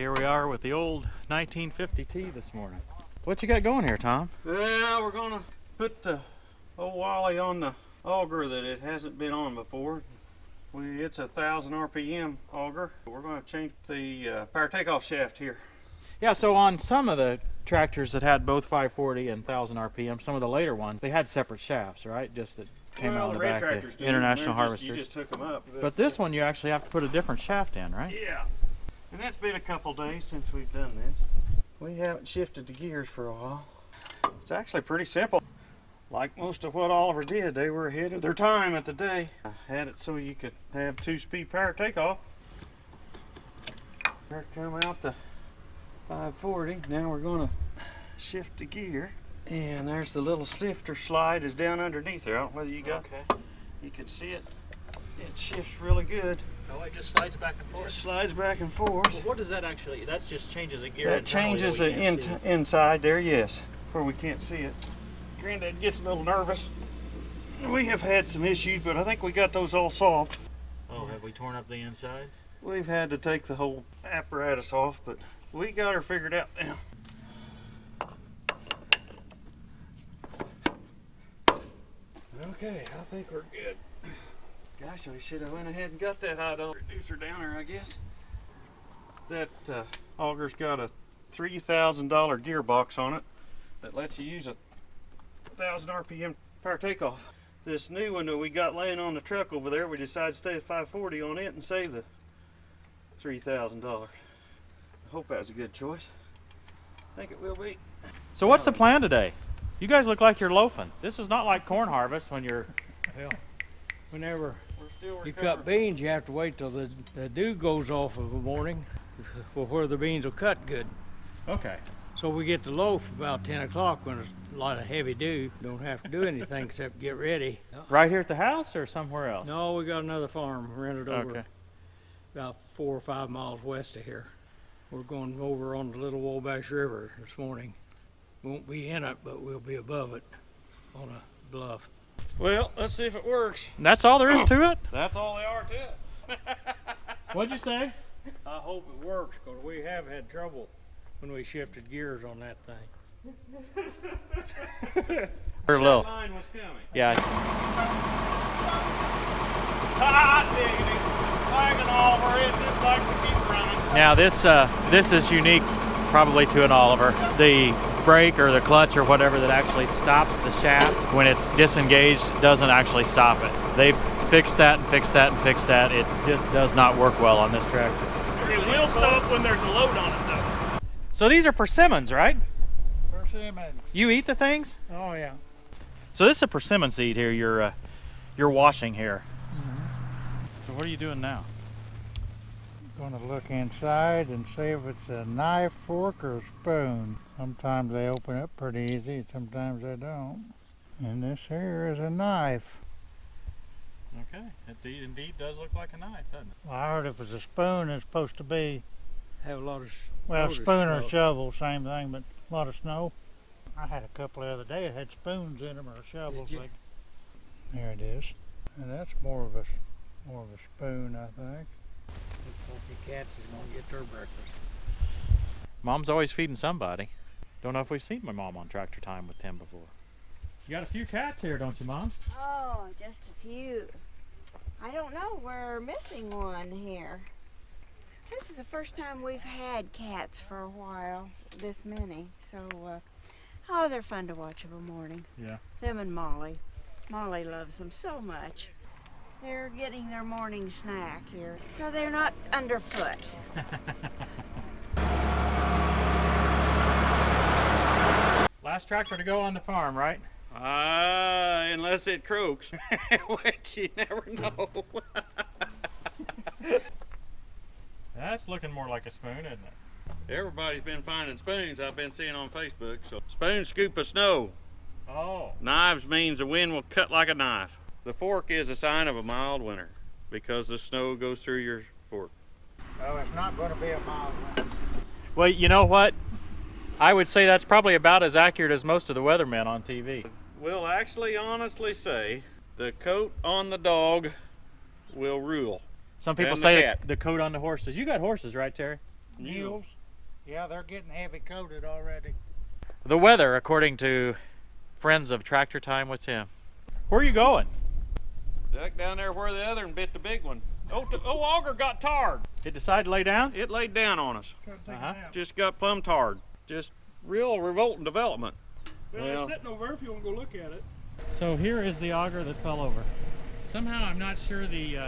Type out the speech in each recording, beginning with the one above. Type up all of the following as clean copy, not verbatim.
Here we are with the old 1950T this morning. What you got going here, Tom? Yeah, we're gonna put the old Wally on the auger that it hasn't been on before. It's a 1,000 RPM auger. We're gonna change the power takeoff shaft here. Yeah, so on some of the tractors that had both 540 and 1,000 RPM, some of the later ones, they had separate shafts, right? Just that came out of the back of the International Harvesters. You just took them up. But this one, you actually have to put a different shaft in, right? Yeah. And that's been a couple days since we've done this. We haven't shifted the gears for a while. It's actually pretty simple. Like most of what Oliver did, they were ahead of their time at the day. I had it so you could have two-speed power takeoff. Here come out the 540. Now we're going to shift the gear. And there's the little shifter slide is down underneath there. I don't know whether you got okay. You can see it. It shifts really good. Oh, it just slides back and forth. Just slides back and forth. Well, what does that actually? That just changes a gear. That changes the inside there, yes, where we can't see it. Granddad gets a little nervous. We have had some issues, but I think we got those all solved. Oh, have we torn up the inside? We've had to take the whole apparatus off, but we got her figured out now. Okay, I think we're good. Gosh, we should have went ahead and got that high dollar reducer down there, I guess. That auger's got a $3,000 gearbox on it that lets you use a 1,000 RPM power takeoff. This new one that we got laying on the truck over there, we decided to stay at 540 on it and save the $3,000. I hope that was a good choice. I think it will be. So what's the plan today? You guys look like you're loafing. This is not like corn harvest when you're... Yeah. Whenever you cut beans, you have to wait till the dew goes off of the morning for where the beans will cut good. Okay. So we get to loaf about 10 o'clock when there's a lot of heavy dew. Don't have to do anything except get ready. Right here at the house or somewhere else? No, we got another farm rented over about 4 or 5 miles west of here. We're going over on the Little Wabash River this morning. Won't be in it, but we'll be above it on a bluff. Well, let's see if it works. That's all there is to it? That's all they are to it. What'd you say? I hope it works, because we have had trouble when we shifted gears on that thing. Her little. That line was coming. Yeah. Now this is unique probably to an Oliver. The brake or the clutch or whatever that actually stops the shaft when it's disengaged doesn't actually stop it. They've fixed that and fixed that and fixed that. It just does not work well on this tractor. It will stop when there's a load on it though. So these are persimmons, right? Persimmons. You eat the things? Oh yeah. So this is a persimmon seed here you're washing here. Mm-hmm. So what are you doing now? I'm going to look inside and see if it's a knife, fork, or a spoon. Sometimes they open up pretty easy, sometimes they don't. And this here is a knife. Okay, it indeed does look like a knife, doesn't it? Well, I heard if it's a spoon, it's supposed to be... Have a lot of... Well, spoon or shovel, same thing, but a lot of snow. I had a couple the other day that had spoons in them or shovels. Like, there it is. And that's more of a spoon, I think. The cats is gonna get their breakfast. Mom's always feeding somebody. Don't know if we've seen my mom on Tractor Time with Tim before. You got a few cats here, don't you, Mom? Oh, just a few. I don't know. We're missing one here. This is the first time we've had cats for a while, this many. So, oh, they're fun to watch of a morning. Yeah. Them and Molly. Molly loves them so much. They're getting their morning snack here, so they're not underfoot. Last tractor to go on the farm, right? Unless it croaks, which you never know. That's looking more like a spoon, isn't it? Everybody's been finding spoons I've been seeing on Facebook. So spoon scoop of snow. Oh. Knives means the wind will cut like a knife. The fork is a sign of a mild winter because the snow goes through your fork. Well, it's not going to be a mild winter. Well, you know what? I would say that's probably about as accurate as most of the weathermen on TV. We'll actually honestly say the coat on the dog will rule. Some people say the coat on the horses. You got horses, right, Terry? mules. Yeah, they're getting heavy coated already. The weather, according to friends of Tractor Time with Tim. Where are you going? Duck down there where the other one bit the big one. Oh, auger got tarred. It decided to lay down? It laid down on us. Just got plumb tarred. Just real revolting development. Well, it's sitting over there if you want to go look at it. So here is the auger that fell over. Somehow I'm not sure the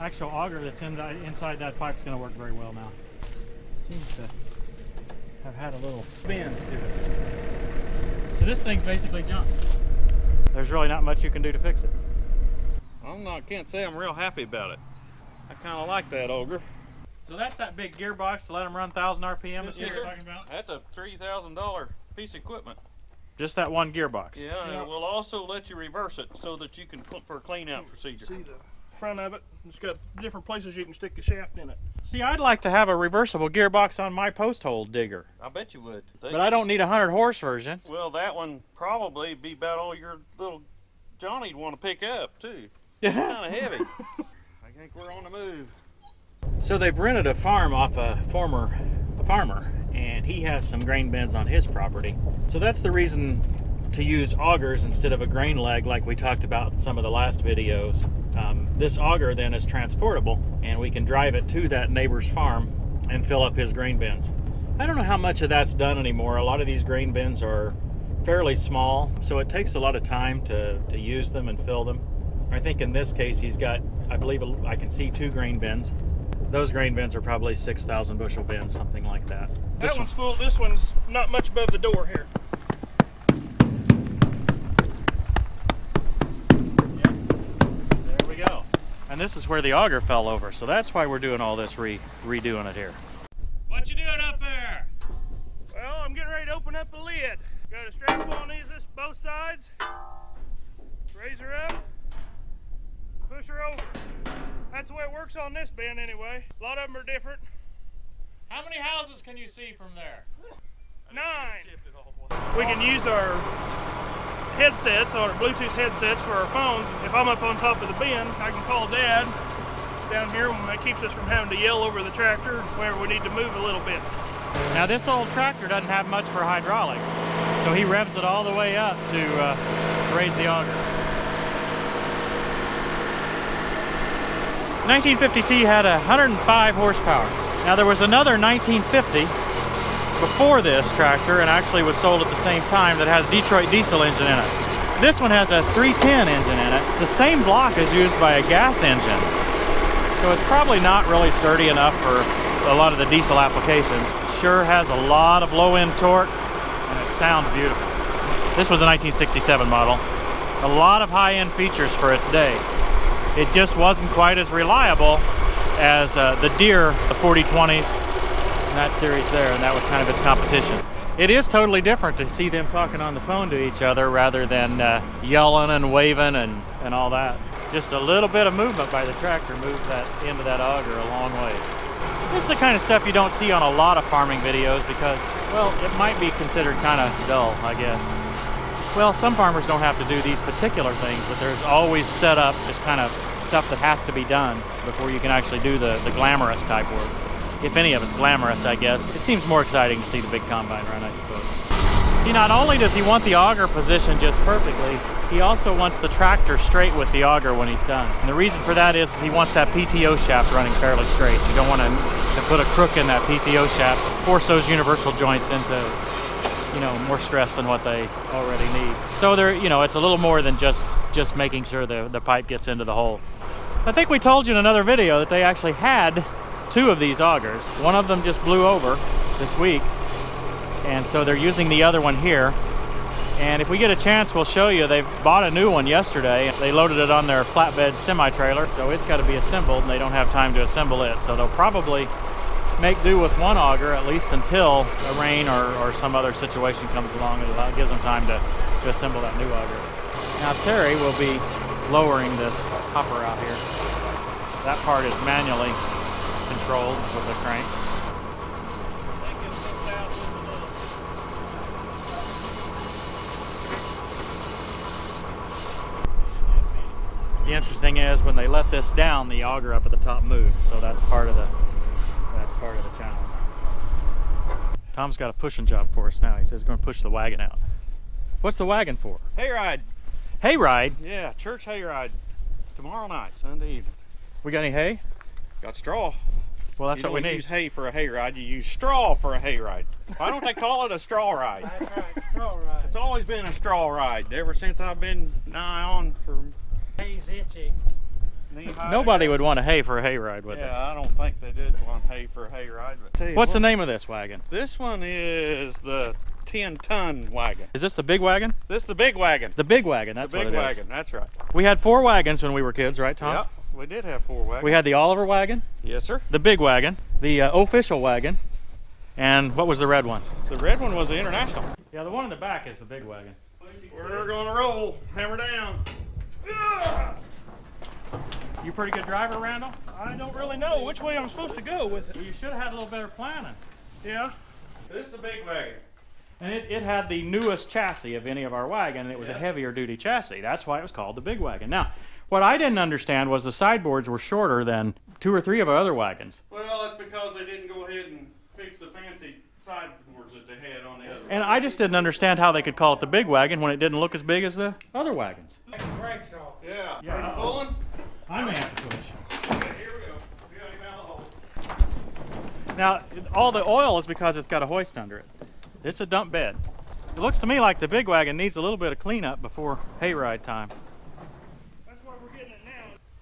actual auger that's in the, inside that pipe is going to work very well now. It seems to have had a little bend to it. So this thing's basically jumped. There's really not much you can do to fix it. I can't say I'm real happy about it. I kind of like that auger. So that's that big gearbox to let them run 1,000 RPM that you were talking about? That's a $3,000 piece of equipment. Just that one gearbox? Yeah, and it will also let you reverse it so that you can put for a clean-out procedure. See the front of it? It's got different places you can stick the shaft in it. See, I'd like to have a reversible gearbox on my post hole digger. I bet you would. But I don't need a 100-horse version. Well, that one probably be about all your little Johnny'd want to pick up, too. Kind of heavy. I think we're on the move. So they've rented a farm off a farmer, and he has some grain bins on his property. So that's the reason to use augers instead of a grain leg like we talked about in some of the last videos. This auger then is transportable, and we can drive it to that neighbor's farm and fill up his grain bins. I don't know how much of that's done anymore. A lot of these grain bins are fairly small, so it takes a lot of time to use them and fill them. I think in this case he's got, I believe I can see 2 grain bins. Those grain bins are probably 6,000 bushel bins, something like that. That one's full, this one's not much above the door here. Yep. There we go. And this is where the auger fell over, so that's why we're doing all this redoing it here. What you doing up there? Well, I'm getting ready to open up the lid. Got a strap on these, both sides. Raise her up. Push her over. That's the way it works on this bend anyway. A lot of them are different. How many houses can you see from there? 9. We can use our headsets, our Bluetooth headsets for our phones. If I'm up on top of the bend, I can call Dad down here, and that keeps us from having to yell over the tractor whenever we need to move a little bit. Now this old tractor doesn't have much for hydraulics, so he revs it all the way up to raise the auger. 1950T had 105 horsepower. Now there was another 1950 before this tractor, and actually was sold at the same time, that had a Detroit diesel engine in it. This one has a 310 engine in it. The same block is used by a gas engine. So it's probably not really sturdy enough for a lot of the diesel applications. It sure has a lot of low-end torque, and it sounds beautiful. This was a 1967 model. A lot of high-end features for its day. It just wasn't quite as reliable as the Deere, the 4020s, and that series there, and that was kind of its competition. It is totally different to see them talking on the phone to each other rather than yelling and waving and all that. Just a little bit of movement by the tractor moves that end of that auger a long way. This is the kind of stuff you don't see on a lot of farming videos because, well, it might be considered kind of dull, I guess. Well, some farmers don't have to do these particular things, but there's always set up this kind of stuff that has to be done before you can actually do the glamorous type work. If any of it's glamorous, I guess. It seems more exciting to see the big combine run, I suppose. See, not only does he want the auger positioned just perfectly, he also wants the tractor straight with the auger when he's done. And the reason for that is he wants that PTO shaft running fairly straight. You don't want to put a crook in that PTO shaft, force those universal joints into, you know, more stress than what they already need. So there, you know, it's a little more than just making sure the pipe gets into the hole. I think we told you in another video that they actually had 2 of these augers. One of them just blew over this week, and so they're using the other one here. And if we get a chance, we'll show you. They bought a new one yesterday. They loaded it on their flatbed semi-trailer, so it's got to be assembled, and they don't have time to assemble it. So they'll probably make do with one auger at least until a rain or some other situation comes along and gives them time to assemble that new auger. Now Terry will be lowering this hopper out here. That part is manually controlled with a crank. The interesting is when they let this down, the auger up at the top moves, so that's part of the Tom's got a pushing job for us now. He says he's going to push the wagon out. What's the wagon for? Hayride. Hayride? Yeah, church hayride. Tomorrow night, Sunday evening. We got any hay? Got straw. Well, that's what we need. You don't use hay for a hayride, you use straw for a hayride. Why don't they call it a straw ride? That's right, straw ride. It's always been a straw ride, ever since I've been nigh on for... Hay's itchy. Nobody would want a hay for a hayride, would they? Yeah, I don't think they did want hay for a hayride. What's the name of this wagon? This one is the 10-ton wagon. Is this the big wagon? This is the big wagon. The big wagon, that's what it is. The big wagon, that's right. We had 4 wagons when we were kids, right, Tom? Yep. We did have 4 wagons. We had the Oliver wagon. Yes, sir. The big wagon. The official wagon. And what was the red one? The red one was the International. Yeah, the one in the back is the big wagon. We're going to roll. Hammer down. Yeah! You pretty good driver, Randall? I don't really know which way I'm supposed to go with it. Well, you should have had a little better planning. Yeah. This is the big wagon. And it had the newest chassis of any of our wagon, and it was a heavier duty chassis. That's why it was called the big wagon. Now, what I didn't understand was the sideboards were shorter than 2 or 3 of our other wagons. Well, that's because they didn't go ahead and fix the fancy sideboards that they had on the other. And I just didn't understand how they could call it the big wagon when it didn't look as big as the other wagons. Take the brakes off. Yeah. Are you pulling? I may have to push. Okay, here we go. We got him out of the hole. Now, all the oil is because it's got a hoist under it. It's a dump bed. It looks to me like the big wagon needs a little bit of cleanup before hayride time.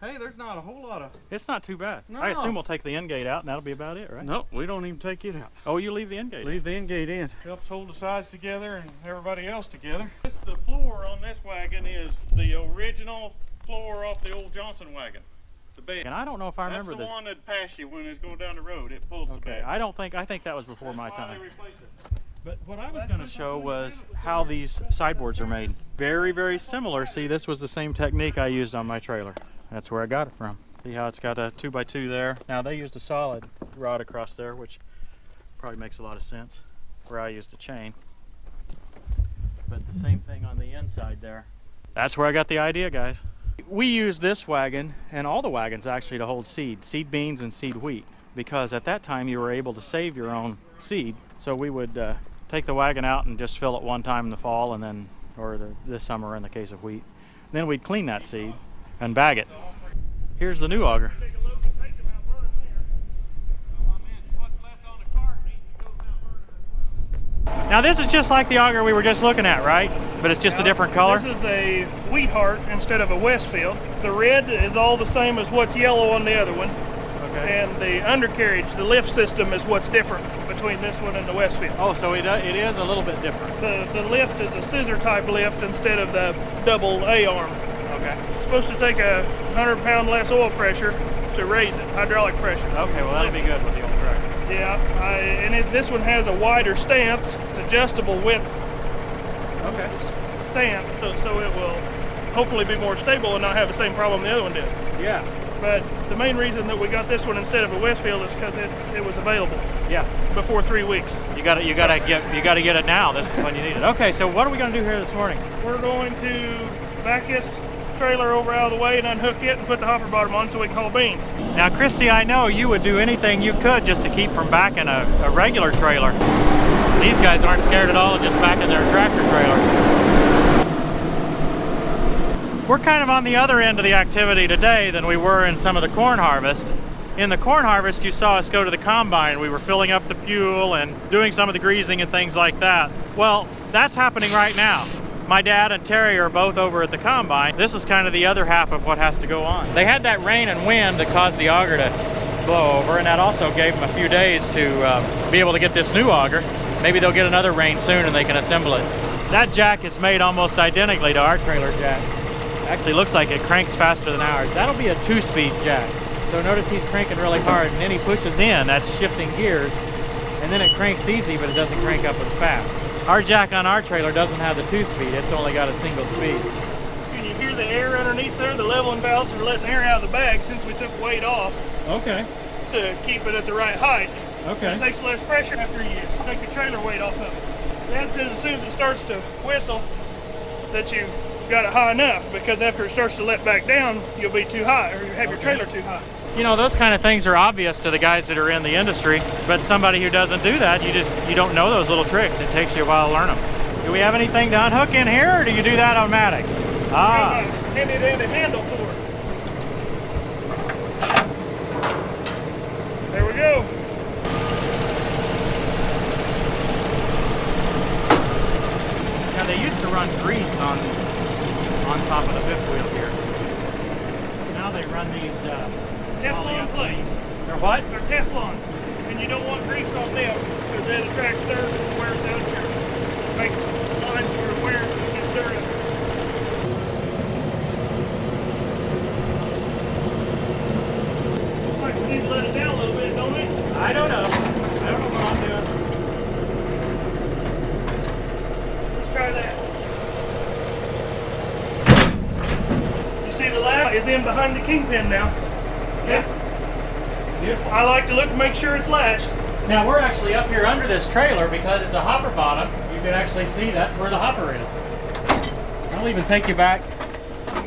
Hey, there's not a whole lot of... It's not too bad. No. I assume we'll take the end gate out and that'll be about it, right? Nope, we don't even take it out. Oh, you leave the end gate in? Leave the end gate in. Helps hold the sides together and everybody else together. The floor on this wagon is the original floor off the old Johnson wagon. The bed. And I don't know if I remember this. That's the one that passed you when it was going down the road. It pulled the bed. I think that was before my time. But what I was going to show was how these sideboards are made. Very, very similar. See, this was the same technique I used on my trailer. That's where I got it from. See how it's got a 2x2 there. Now they used a solid rod across there, which probably makes a lot of sense, where I used a chain. But the same thing on the inside there. That's where I got the idea, guys. We use this wagon and all the wagons actually to hold seed beans and seed wheat, because at that time you were able to save your own seed. So we would take the wagon out and just fill it one time in the fall, and then, or this summer in the case of wheat. Then we'd clean that seed and bag it. Here's the new auger. Now this is just like the auger we were just looking at, right? But it's just a different color? This is a Wheatheart instead of a Westfield. The red is all the same as what's yellow on the other one. Okay. And the undercarriage, the lift system, is what's different between this one and the Westfield. Oh, so it is a little bit different. The lift is a scissor type lift instead of the double A-arm. Okay. It's supposed to take 100 pound less oil pressure to raise it, hydraulic pressure. Okay, well that'll be good with the old tractor. Yeah, this one has a wider stance, it's adjustable width. Okay. Stance, so it will hopefully be more stable and not have the same problem the other one did. Yeah. But the main reason that we got this one instead of a Westfield is because it was available. Yeah. Before 3 weeks. You gotta get it now. This is when you need it. Okay, so what are we gonna do here this morning? We're going to back this trailer over out of the way and unhook it and put the hopper bottom on so we can haul beans. Now, Christy, I know you would do anything you could just to keep from backing a regular trailer. These guys aren't scared at all of just backing their tractor trailer. We're kind of on the other end of the activity today than we were in some of the corn harvest. In the corn harvest, you saw us go to the combine. We were filling up the fuel and doing some of the greasing and things like that. Well, that's happening right now. My dad and Terry are both over at the combine. This is kind of the other half of what has to go on. They had that rain and wind that caused the auger to blow over, and that also gave them a few days to be able to get this new auger. Maybe they'll get another rain soon and they can assemble it. That jack is made almost identically to our trailer jack. Actually looks like it cranks faster than ours. That'll be a 2-speed jack. So notice he's cranking really hard, and then he pushes in, that's shifting gears, and then it cranks easy, but it doesn't crank up as fast. Our jack on our trailer doesn't have the 2-speed, it's only got a 1-speed. Can you hear the air underneath there? The leveling valves are letting air out of the bag since we took weight off. Okay. To keep it at the right height. Okay. It takes less pressure after you take the trailer weight off of it. Dad says as soon as it starts to whistle that you've got it high enough, because after it starts to let back down, you'll be too high, or you have your trailer too high. You know, those kind of things are obvious to the guys that are in the industry, but somebody who doesn't do that, you don't know those little tricks. It takes you a while to learn them. Do we have anything to unhook in here, or do you do that automatic? Ah. Hand it in the handle for it. There we go. Now they used to run grease on top of the fifth wheel here. Now they run these Teflon plates. They're what? They're Teflon. And you don't want grease on them because that attracts dirt and wears out your makes lines where it wears and gets dirty. In behind the kingpin now. Yeah. Beautiful. I like to look and make sure it's latched. Now we're actually up here under this trailer because it's a hopper bottom. You can actually see that's where the hopper is. I'll even take you back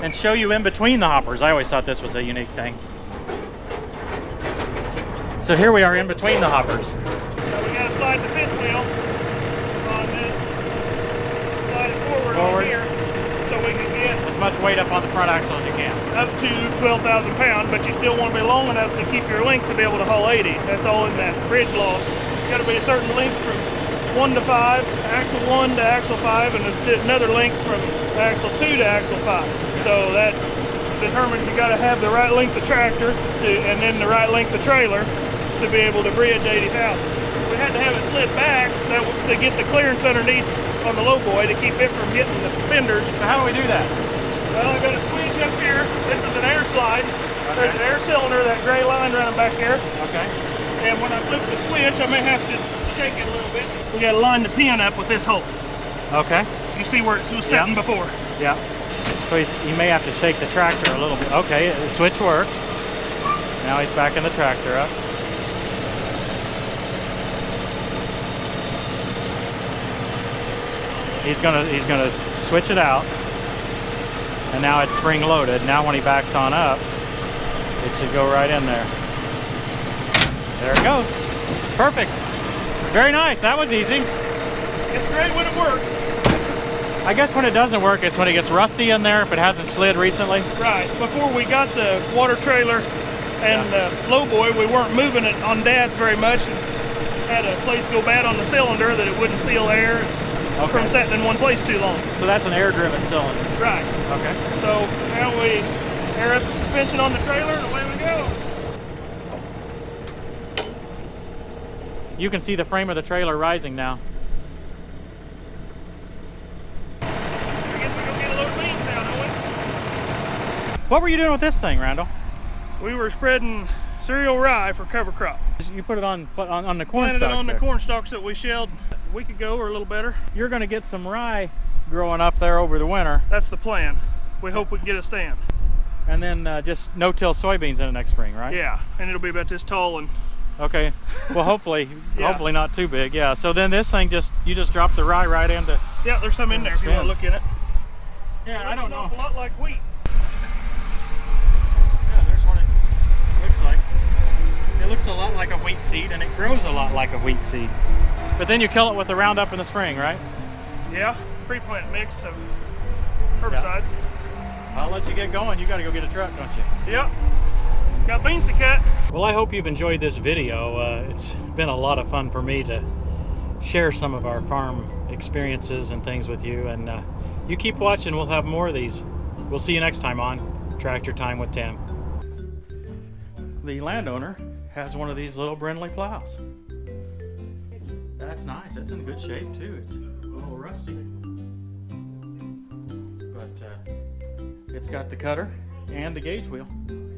and show you in between the hoppers. I always thought this was a unique thing. So here we are in between the hoppers. Now we gotta slide the fifth wheel on this. Slide it forward. On here. As much weight up on the front axle as you can. Up to 12,000 pounds, but you still want to be long enough to keep your length to be able to haul 80. That's all in that bridge law. You've got to be a certain length from 1 to 5, axle 1 to axle 5, and another length from axle 2 to axle 5. So that determines you've got to have the right length of tractor and then the right length of trailer to be able to bridge 80,000. We had to have it slid back to get the clearance underneath on the low boy to keep it from getting the fenders. So how do we do that? Well, I've got a switch up here. This is an air slide. Okay. There's an air cylinder, that gray line running back here. Okay. And when I flip the switch, I may have to shake it a little bit. We got to line the pin up with this hole. Okay. You see where it was sitting before. Yeah. So he may have to shake the tractor a little bit. Okay, the switch worked. Now he's backing the tractor up. He's gonna switch it out, and now it's spring loaded. Now when he backs on up, it should go right in there. There it goes. Perfect. Very nice. That was easy. It's great when it works. I guess when it doesn't work, it's when it gets rusty in there if it hasn't slid recently. Right. Before we got the water trailer and the low boy, we weren't moving it on Dad's very much. Had a place go bad on the cylinder that it wouldn't seal air. Okay. From sitting in one place too long. So that's an air-driven cylinder. Right. Okay. So now we air up the suspension on the trailer and away we go. You can see the frame of the trailer rising now. I guess we're going to get a load of beans now, don't we? What were you doing with this thing, Randall? We were spreading cereal rye for cover crop. You put it on the corn stalks. Planted it on the corn stalks that we shelled a week ago or a little better. You're going to get some rye growing up there over the winter. That's the plan. We hope we can get a stand. And then just no-till soybeans in the next spring, right? Yeah, and it'll be about this tall and... Okay, well hopefully, hopefully not too big, yeah. So then this thing, you just drop the rye right into... Yeah, there's some in there if you want to look in it. Yeah, I don't know. It looks an awful lot like wheat. Yeah, there's what it looks like. It looks a lot like a wheat seed, and it grows a lot like a wheat seed. But then you kill it with the Roundup in the spring, right? Yeah, pre-plant mix of herbicides. Yeah. I'll let you get going. You got to go get a truck, don't you? Yep. Got beans to cut. Well, I hope you've enjoyed this video. It's been a lot of fun for me to share some of our farm experiences and things with you. And you keep watching. We'll have more of these. We'll see you next time on Tractor Time with Tim. The landowner has one of these little Brinly plows. That's nice. That's in good shape too. It's a little rusty, but it's got the cutter and the gauge wheel.